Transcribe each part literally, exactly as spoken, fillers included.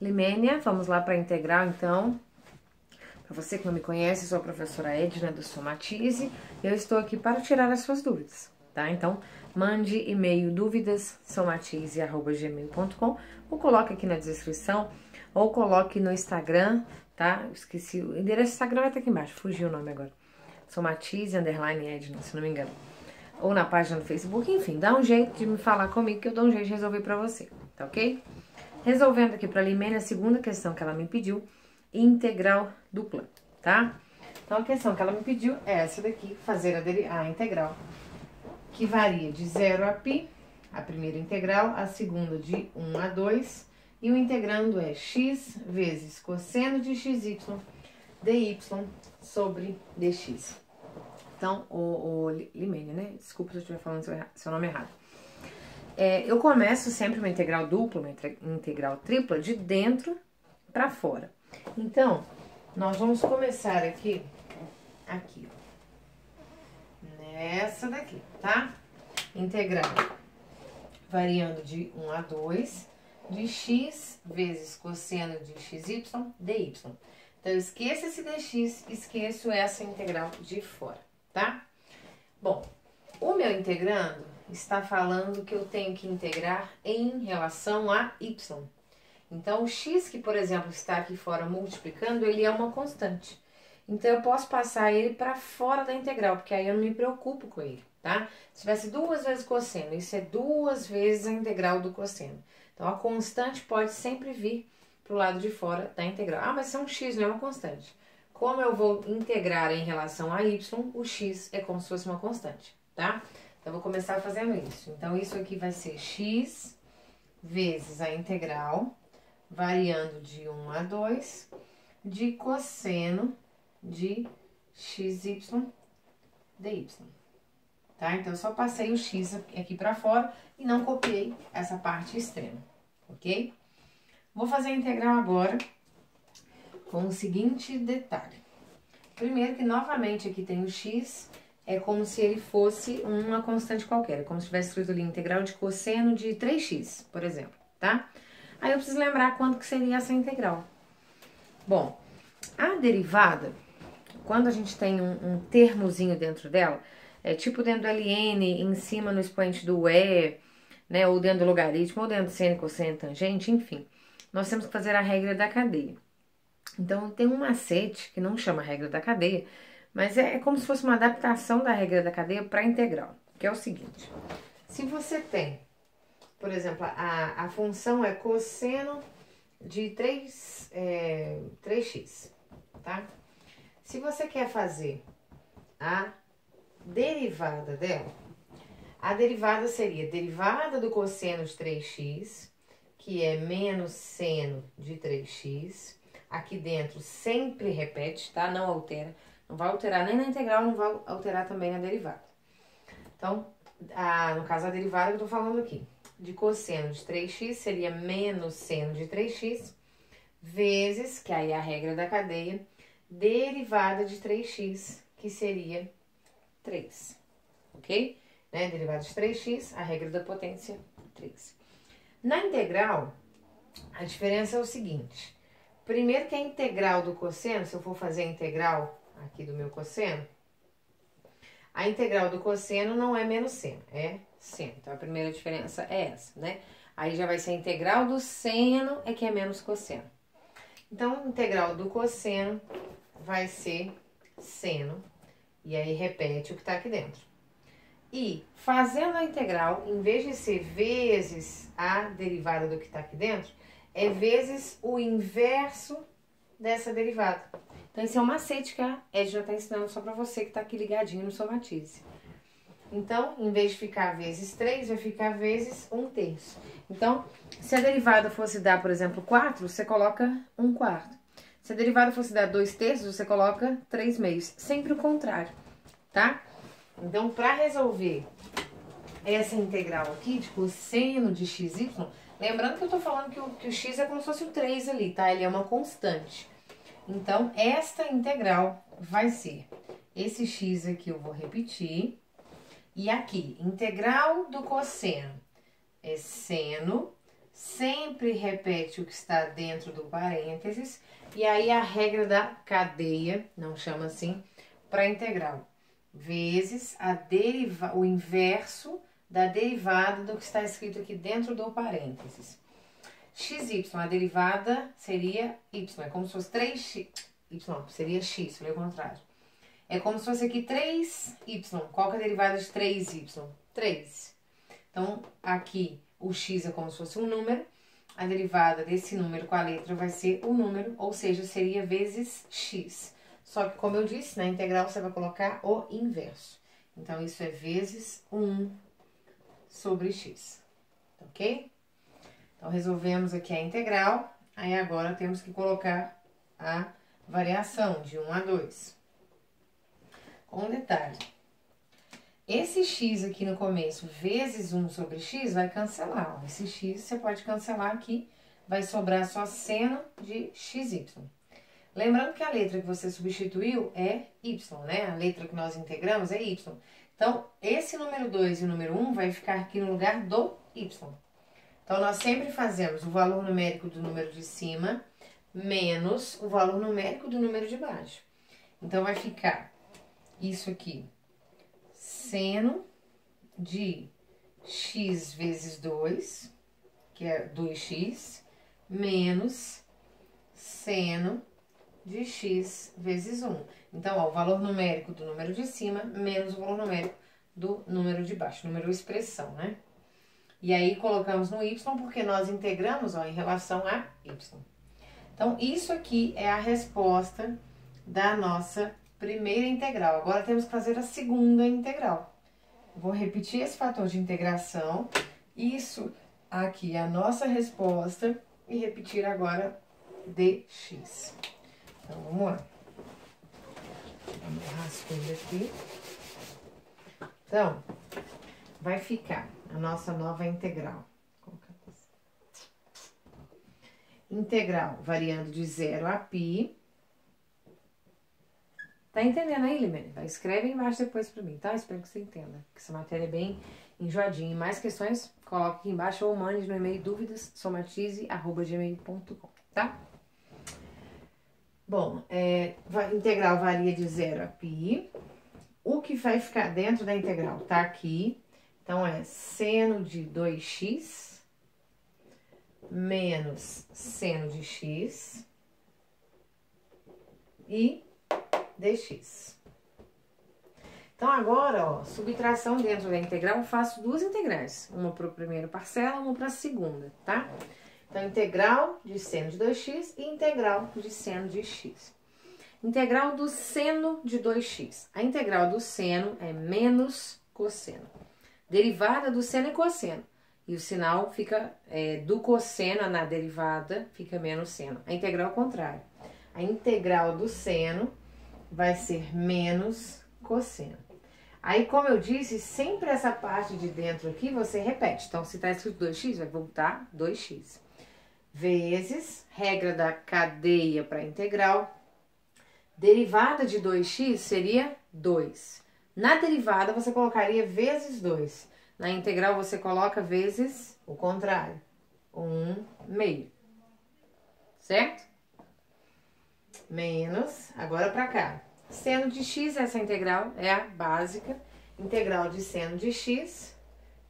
Limeira, vamos lá para integral, então. Para você que não me conhece, sou a professora Edna do Somatize, e eu estou aqui para tirar as suas dúvidas, tá? Então, mande e-mail dúvidas somatize arroba gmail ponto com, ou coloque aqui na descrição, ou coloque no Instagram, tá? Esqueci, o endereço do Instagram vai estar aqui embaixo, fugiu o nome agora. Somatize, underline Edna, se não me engano. Ou na página do Facebook, enfim, dá um jeito de me falar comigo que eu dou um jeito de resolver pra você, tá ok? Resolvendo aqui pra Limeira a segunda questão que ela me pediu, integral dupla, tá? Então, a questão que ela me pediu é essa daqui, fazer a, a integral, que varia de zero a π, a primeira integral, a segunda de um a dois, e o integrando é x vezes cosseno de xy, dy sobre dx. Então, o, o Limeira, né? Desculpa se eu estiver falando seu, seu nome errado. É, eu começo sempre uma integral dupla, uma integral tripla, de dentro para fora. Então, nós vamos começar aqui, aqui, nessa daqui, tá? Integral variando de um a dois, de x vezes cosseno de xy, dy. Então, eu esqueço esse dx, esqueço essa integral de fora, tá? Bom, o meu integrando está falando que eu tenho que integrar em relação a y. Então, o x que, por exemplo, está aqui fora multiplicando, ele é uma constante. Então, eu posso passar ele para fora da integral, porque aí eu não me preocupo com ele, tá? Se tivesse duas vezes cosseno, isso é duas vezes a integral do cosseno. Então, a constante pode sempre vir para o lado de fora da integral. Ah, mas isso é um x, não é uma constante. Como eu vou integrar em relação a y, o x é como se fosse uma constante, tá? Então, eu vou começar fazendo isso. Então, isso aqui vai ser x vezes a integral, variando de um a dois, de cosseno de xy dy. Tá? Então, eu só passei o x aqui pra fora e não copiei essa parte extrema, ok? Vou fazer a integral agora com o seguinte detalhe. Primeiro que, novamente, aqui tem o x, é como se ele fosse uma constante qualquer, é como se tivesse escrito ali integral de cosseno de três x, por exemplo, tá? Aí eu preciso lembrar quanto que seria essa integral. Bom, a derivada, quando a gente tem um, um termozinho dentro dela, é tipo dentro do L N, em cima no expoente do E, né, ou dentro do logaritmo, ou dentro do seno, cosseno, tangente, enfim. Nós temos que fazer a regra da cadeia. Então, tem um macete, que não chama regra da cadeia, mas é, é como se fosse uma adaptação da regra da cadeia para a integral, que é o seguinte. Se você tem... Por exemplo, a, a função é cosseno de três, é, três x, tá? Se você quer fazer a derivada dela, a derivada seria derivada do cosseno de três x, que é menos seno de três x. Aqui dentro sempre repete, tá? Não altera. Não vai alterar nem na integral, não vai alterar também na derivada. Então, a, no caso, a derivada que eu tô falando aqui. De cosseno de três x seria menos seno de três x vezes, que aí é a regra da cadeia, derivada de três x, que seria três, ok? Né? Derivada de três x, a regra da potência três. Na integral, a diferença é o seguinte. Primeiro que a integral do cosseno, se eu for fazer a integral aqui do meu cosseno, a integral do cosseno não é menos seno, é seno. Então, a primeira diferença é essa, né? Aí já vai ser a integral do seno é que é menos cosseno. Então, a integral do cosseno vai ser seno. E aí, repete o que tá aqui dentro. E, fazendo a integral, em vez de ser vezes a derivada do que tá aqui dentro, é vezes o inverso dessa derivada. Então, esse é um macete que a Edna tá ensinando só pra você que tá aqui ligadinho no Somatize. Então, em vez de ficar vezes três, vai ficar vezes um terço. Então, se a derivada fosse dar, por exemplo, quatro, você coloca um quarto. Se a derivada fosse dar dois terços, você coloca três meios. Sempre o contrário, tá? Então, para resolver essa integral aqui de cosseno de xy, lembrando que eu tô falando que o, que o x é como se fosse o três ali, tá? Ele é uma constante. Então, esta integral vai ser... Esse x aqui eu vou repetir... E aqui, integral do cosseno é seno, sempre repete o que está dentro do parênteses, e aí a regra da cadeia, não chama assim, para integral, vezes a deriva, o inverso da derivada do que está escrito aqui dentro do parênteses. xy, a derivada seria y, é como se fosse três x, y, seria x, falei o contrário. É como se fosse aqui três y, qual que é a derivada de três y? três. Então, aqui o x é como se fosse um número, a derivada desse número com a letra vai ser o número, ou seja, seria vezes x. Só que, como eu disse, na integral você vai colocar o inverso. Então, isso é vezes um sobre x, ok? Então, resolvemos aqui a integral, aí agora temos que colocar a variação de um a dois. Com um detalhe, esse x aqui no começo, vezes um sobre x, vai cancelar. Esse x você pode cancelar aqui, vai sobrar só seno de xy. Lembrando que a letra que você substituiu é y, né? A letra que nós integramos é y. Então, esse número dois e o número um vai ficar aqui no lugar do y. Então, nós sempre fazemos o valor numérico do número de cima menos o valor numérico do número de baixo. Então, vai ficar isso aqui, seno de x vezes dois, que é dois x, menos seno de x vezes um. Então, ó, o valor numérico do número de cima menos o valor numérico do número de baixo, número expressão, né? E aí, colocamos no y porque nós integramos, ó, em relação a y. Então, isso aqui é a resposta da nossa primeira integral. Agora, temos que fazer a segunda integral. Vou repetir esse fator de integração. Isso aqui é a nossa resposta. E repetir agora dx. Então, vamos lá. Vamos rascunhar aqui. Então, vai ficar a nossa nova integral. Integral variando de zero a π. Tá entendendo aí, Limeira? Escreve aí embaixo depois pra mim, tá? Espero que você entenda, que essa matéria é bem enjoadinha. E mais questões, coloque aqui embaixo ou mande no e-mail dúvidas, somatize arroba gmail ponto com, tá? Bom, é, integral varia de zero a π. O que vai ficar dentro da integral tá aqui. Então, é seno de dois x menos seno de x e dx. Então, agora, ó, subtração dentro da integral, eu faço duas integrais. Uma para a primeira parcela, uma para a segunda, tá? Então, integral de seno de dois x e integral de seno de x. Integral do seno de dois x. A integral do seno é menos cosseno. Derivada do seno é cosseno. E o sinal fica é, do cosseno na derivada, fica menos seno. A integral é o contrário. A integral do seno vai ser menos cosseno. Aí, como eu disse, sempre essa parte de dentro aqui você repete. Então, se está escrito dois x, vai voltar dois x. Vezes, regra da cadeia para integral. Derivada de dois x seria dois. Na derivada, você colocaria vezes dois. Na integral, você coloca vezes o contrário. um meio. Certo? Menos, agora para cá. Seno de x, essa integral é a básica. Integral de seno de x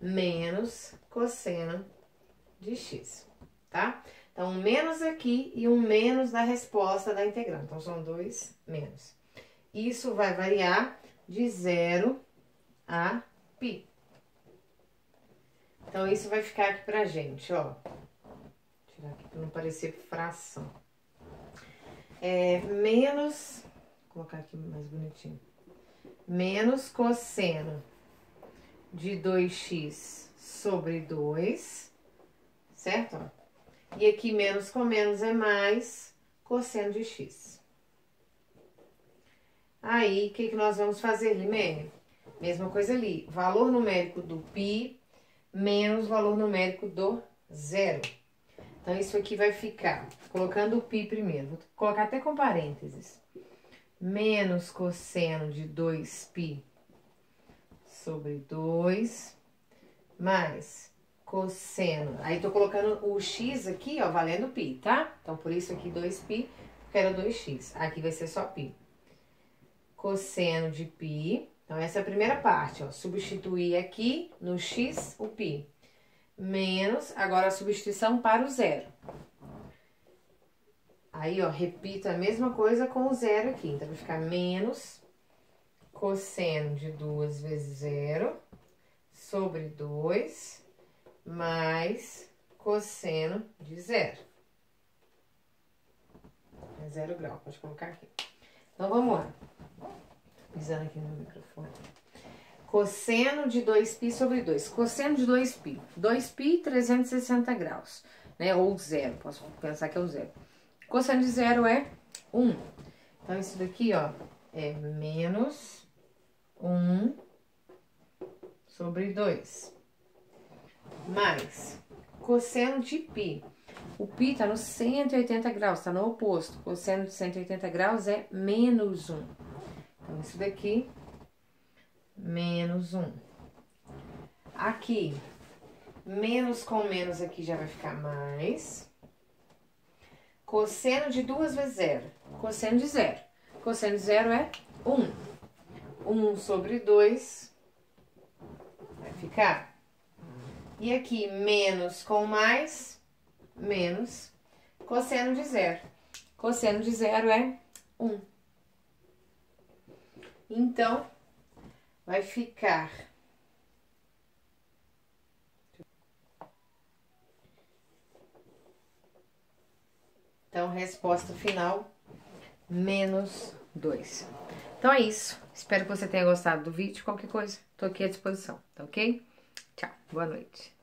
menos cosseno de x. Tá? Então, um menos aqui e um menos na resposta da integral. Então, são dois menos. Isso vai variar de zero a π. Então, isso vai ficar aqui pra gente, ó. Vou tirar aqui pra não parecer fração. É menos, vou colocar aqui mais bonitinho. Menos cosseno de dois x sobre dois, certo? Ó? E aqui menos com menos é mais cosseno de x. Aí, o que, que nós vamos fazer, Limeira? Mesma coisa ali, valor numérico do π menos valor numérico do zero. Então, isso aqui vai ficar, colocando o π primeiro, vou colocar até com parênteses, menos cosseno de dois π sobre dois, mais cosseno. Aí, tô colocando o x aqui, ó, valendo π, tá? Então, por isso aqui dois π, porque era dois x. Aqui vai ser só π. Cosseno de π. Então, essa é a primeira parte, ó. Substituir aqui no x o π. Menos, agora a substituição para o zero. Aí, ó, repito a mesma coisa com o zero aqui. Então, vai ficar menos cosseno de duas vezes zero sobre dois mais cosseno de zero. É zero grau, pode colocar aqui. Então, vamos lá. Pisando aqui no meu microfone. Cosseno de dois π sobre dois. Cosseno de dois π. dois π, trezentos e sessenta graus, né? Ou zero, posso pensar que é o zero. Cosseno de zero é um. Então, isso daqui, ó, é menos um sobre dois. Mais cosseno de π. O π tá no cento e oitenta graus, tá no oposto. Cosseno de cento e oitenta graus é menos um. Então, isso daqui, menos um. Aqui, menos com menos aqui já vai ficar mais... Cosseno de duas vezes zero. Cosseno de zero. Cosseno de zero é um. um sobre dois vai ficar. E aqui, menos com mais, menos. Cosseno de zero. Cosseno de zero é um. Então, vai ficar... Então, resposta final, menos dois. Então, é isso. Espero que você tenha gostado do vídeo. Qualquer coisa, tô aqui à disposição, tá ok? Tchau, boa noite.